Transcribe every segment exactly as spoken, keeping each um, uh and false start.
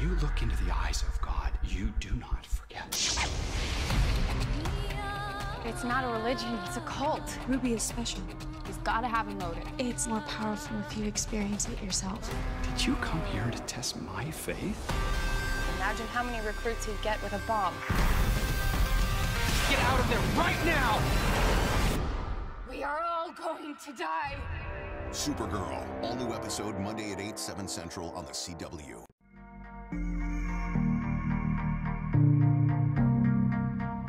you look into the eyes of God, you do not forget. It's not a religion, it's a cult. Ruby is special. You've got to have a motive. It's more powerful if you experience it yourself. Did you come here to test my faith? Imagine how many recruits he'd get with a bomb. Get out of there right now! We are all going to die. Supergirl, all new episode Monday at eight, seven Central on The C W.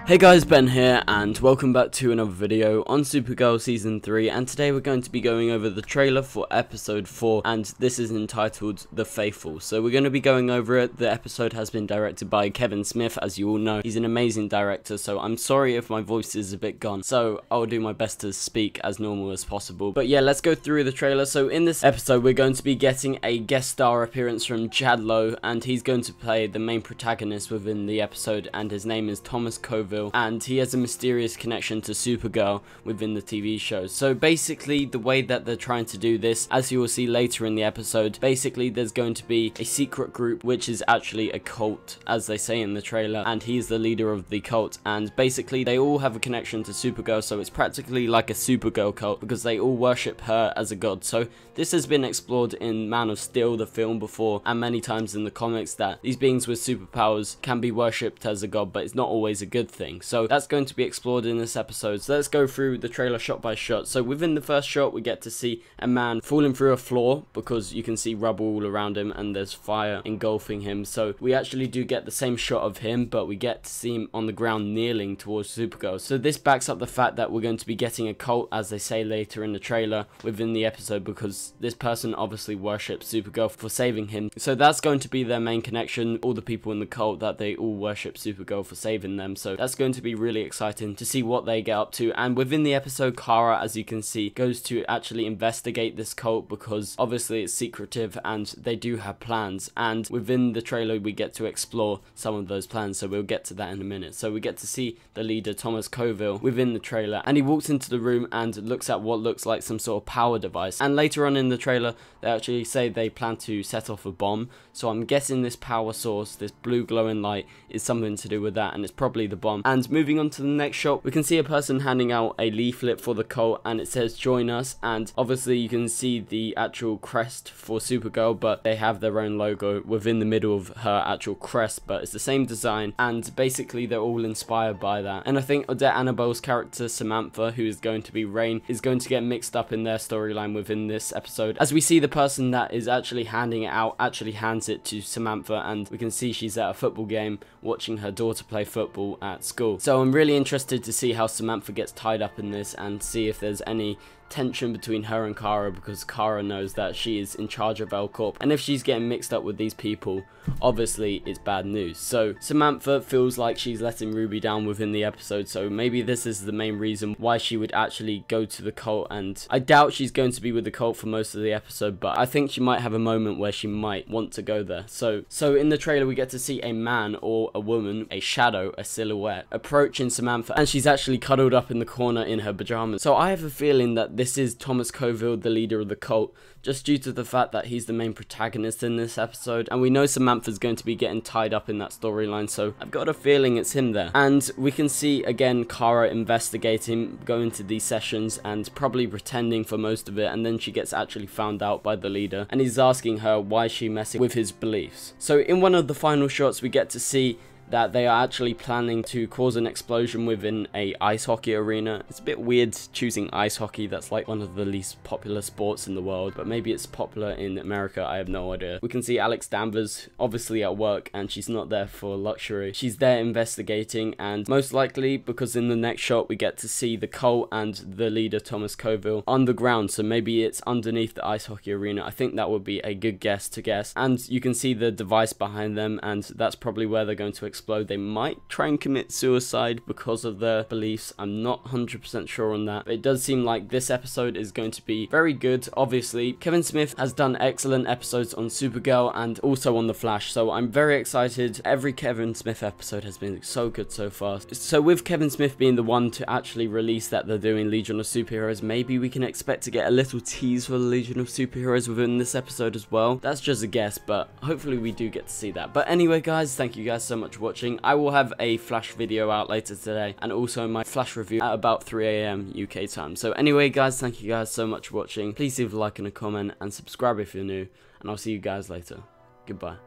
Hey guys, Ben here, and welcome back to another video on Supergirl Season three, and today we're going to be going over the trailer for Episode four, and this is entitled The Faithful. So we're going to be going over it. The episode has been directed by Kevin Smith, as you all know. He's an amazing director, so I'm sorry if my voice is a bit gone, so I'll do my best to speak as normal as possible. But yeah, let's go through the trailer. So in this episode, we're going to be getting a guest star appearance from Chad Lowe, and he's going to play the main protagonist within the episode, and his name is Thomas Kovac. And he has a mysterious connection to Supergirl within the T V show. So basically, the way that they're trying to do this, as you will see later in the episode, basically there's going to be a secret group which is actually a cult, as they say in the trailer, and he's the leader of the cult, and basically they all have a connection to Supergirl, so it's practically like a Supergirl cult because they all worship her as a god. So this has been explored in Man of Steel, the film, before, and many times in the comics, that these beings with superpowers can be worshipped as a god, but it's not always a good thing. So that's going to be explored in this episode. So let's go through the trailer shot by shot. So within the first shot, we get to see a man falling through a floor because you can see rubble all around him and there's fire engulfing him. So we actually do get the same shot of him, but we get to see him on the ground kneeling towards Supergirl. So this backs up the fact that we're going to be getting a cult, as they say later in the trailer within the episode, because this person obviously worships Supergirl for saving him. So that's going to be their main connection, all the people in the cult, that they all worship Supergirl for saving them. So that's going to be really exciting to see what they get up to. And within the episode, Kara, as you can see, goes to actually investigate this cult because obviously it's secretive and they do have plans, and within the trailer we get to explore some of those plans, so we'll get to that in a minute. So we get to see the leader, Thomas Coville, within the trailer, and he walks into the room and looks at what looks like some sort of power device, and later on in the trailer they actually say they plan to set off a bomb. So I'm guessing this power source, this blue glowing light, is something to do with that, and it's probably the bomb. And moving on to the next shot, we can see a person handing out a leaflet for the cult, and it says join us, and obviously you can see the actual crest for Supergirl, but they have their own logo within the middle of her actual crest, but it's the same design, and basically they're all inspired by that. And I think Odette Annabelle's character Samantha, who is going to be Rain, is going to get mixed up in their storyline within this episode, as we see the person that is actually handing it out actually hands it to Samantha, and we can see she's at a football game watching her daughter play football at school. So I'm really interested to see how Samantha gets tied up in this, and see if there's any tension between her and Kara, because Kara knows that she is in charge of L Corp, and if she's getting mixed up with these people, obviously it's bad news. So Samantha feels like she's letting Ruby down within the episode, so maybe this is the main reason why she would actually go to the cult. And I doubt she's going to be with the cult for most of the episode, but I think she might have a moment where she might want to go there. So so in the trailer we get to see a man or a woman, a shadow, a silhouette, approaching Samantha, and she's actually cuddled up in the corner in her pajamas. So I have a feeling that this is Thomas Coville, the leader of the cult, just due to the fact that he's the main protagonist in this episode, and we know Samantha's going to be getting tied up in that storyline, so I've got a feeling it's him there. And we can see again Kara investigating, going to these sessions and probably pretending for most of it, and then she gets actually found out by the leader, and he's asking her why she's messing with his beliefs. So in one of the final shots we get to see that they are actually planning to cause an explosion within a ice hockey arena. It's a bit weird choosing ice hockey, that's like one of the least popular sports in the world, but maybe it's popular in America, I have no idea. We can see Alex Danvers obviously at work, and she's not there for luxury. She's there investigating, and most likely because in the next shot we get to see the cult and the leader Thomas Coville on the ground, so maybe it's underneath the ice hockey arena. I think that would be a good guess to guess, and you can see the device behind them, and that's probably where they're going to explore. explode. They might try and commit suicide because of their beliefs. I'm not one hundred percent sure on that, but it does seem like this episode is going to be very good. Obviously, Kevin Smith has done excellent episodes on Supergirl and also on The Flash, so I'm very excited. Every Kevin Smith episode has been so good so far. So with Kevin Smith being the one to actually release that they're doing Legion of Superheroes, maybe we can expect to get a little tease for the Legion of Superheroes within this episode as well. That's just a guess, but hopefully we do get to see that. But anyway, guys, thank you guys so much for watching. I will have a Flash video out later today, and also my Flash review at about three A M U K time. So anyway, guys, thank you guys so much for watching. Please leave a like and a comment, and subscribe if you're new, and I'll see you guys later. Goodbye.